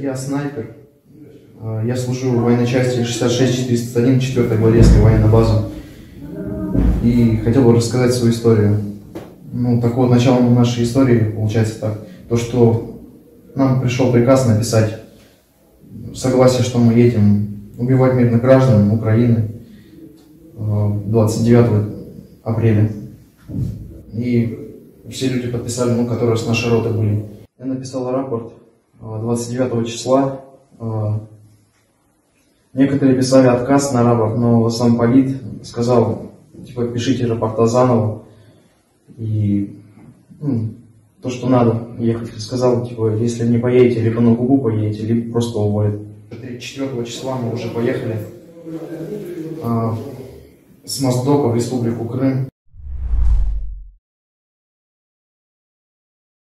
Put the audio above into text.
Я снайпер. Я служу в военной части 66-401, 4-я гвардейская военная база. И хотел бы рассказать свою историю. Ну, такого начала нашей истории получается так. То, что нам пришел приказ написать согласие, что мы едем убивать мирных граждан Украины 29 апреля. И все люди подписали, ну, которые с нашей роты были. Я написал рапорт 29 числа. Некоторые писали отказ на рапорт, но сам полит сказал, типа, пишите рапорта заново. И то, что надо ехать, сказал, типа, если не поедете, либо на губу поедете, либо просто уволят. 34 числа мы уже поехали с Моздока в Республику Крым.